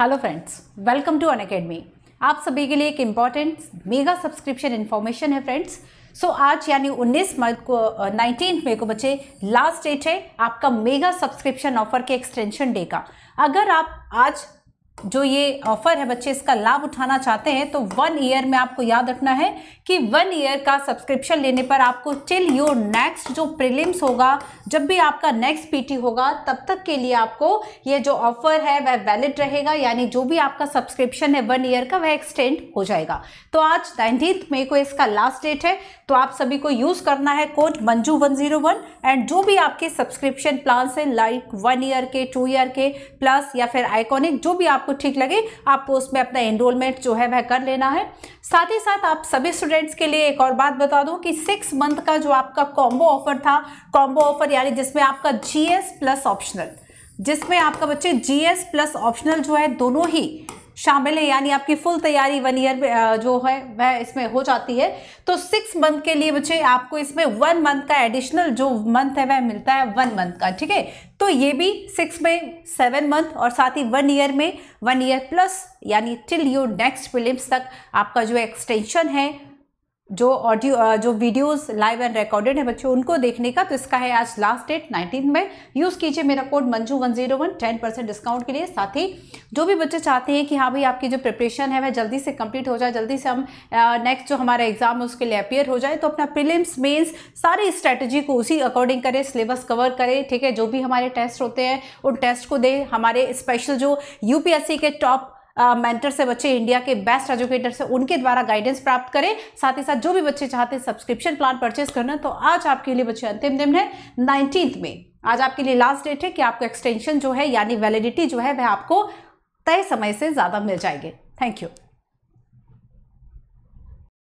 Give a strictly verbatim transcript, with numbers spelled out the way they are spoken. Hello friends, welcome to Unacademy. आप सभी के लिए एक इम्पॉर्टेंट मेगा सब्सक्रिप्शन इन्फॉर्मेशन है फ्रेंड्स। सो so, आज यानी उन्नीस मई को नाइनटीन मई को बच्चे लास्ट डेट है आपका मेगा सब्सक्रिप्शन ऑफर के एक्सटेंशन डे का। अगर आप आज जो ये ऑफर है बच्चे इसका लाभ उठाना चाहते हैं तो वन ईयर में आपको याद रखना है कि वन ईयर का सब्सक्रिप्शन लेने पर आपको टिल योर नेक्स्ट जो प्रीलिम्स होगा, जब भी आपका नेक्स्ट पीटी होगा तब तक के लिए आपको ये जो ऑफर है वह वैलिड रहेगा। यानी जो भी आपका सब्सक्रिप्शन है वन ईयर का वह एक्सटेंड हो जाएगा। तो आज नाइनटीन मई को इसका लास्ट डेट है, तो आप सभी को यूज़ करना है code Manju one zero one. And जो भी आपके सब्सक्रिप्शन प्लान्स हैं लाइक वन ईयर के, टू ईयर के, प्लस या फिर आइकॉनिक, जो भी आपको ठीक लगे आपको उसमें अपना एनरोलमेंट जो है वह कर लेना है। साथ ही साथ आप सभी स्टूडेंट्स के लिए एक और बात बता दूं कि सिक्स मंथ का जो आपका कॉम्बो ऑफर था, कॉम्बो ऑफर यानी जिसमें आपका जीएस प्लस ऑप्शनल, जिसमें आपका बच्चे जीएस प्लस ऑप्शनल जो है दोनों ही शामिल है, यानी आपकी फुल तैयारी वन ईयर में जो है वह इसमें हो जाती है। तो सिक्स मंथ के लिए बच्चे आपको इसमें वन मंथ का एडिशनल जो मंथ है वह मिलता है, वन मंथ का, ठीक है। तो ये भी सिक्स में सेवन मंथ और साथ ही वन ईयर में वन ईयर प्लस यानी टिल योर नेक्स्ट प्रीलिम्स तक आपका जो एक्सटेंशन है, जो ऑडियो जो वीडियोस लाइव एंड रिकॉर्डेड है बच्चों उनको देखने का। तो इसका है आज लास्ट डेट नाइनटीन में। यूज़ कीजिए मेरा code Manju one zero one ten percent discount के लिए। साथ ही जो भी बच्चे चाहते हैं कि हाँ भाई आपकी जो प्रिपरेशन है वह जल्दी से कंप्लीट हो जाए, जल्दी से हम नेक्स्ट जो हमारा एग्जाम है उसके लिए अपेयर हो जाए, तो अपना प्रीलिम्स मेन्स सारी स्ट्रैटेजी को उसी अकॉर्डिंग करें, सिलेबस कवर करें, ठीक है। जो भी हमारे टेस्ट होते हैं उन टेस्ट को दें। हमारे स्पेशल जो यूपीएससी के टॉप मेंटर uh, से बच्चे, इंडिया के बेस्ट एजुकेटर से, उनके द्वारा गाइडेंस प्राप्त करें। साथ ही साथ जो भी बच्चे चाहते हैं सब्सक्रिप्शन प्लान परचेस करना, तो आज आपके लिए बच्चे अंतिम दिन है नाइनटीन में। आज आपके लिए लास्ट डेट है कि आपको एक्सटेंशन जो है यानी वैलिडिटी जो है वह आपको तय समय से ज़्यादा मिल जाएगी। Thank you.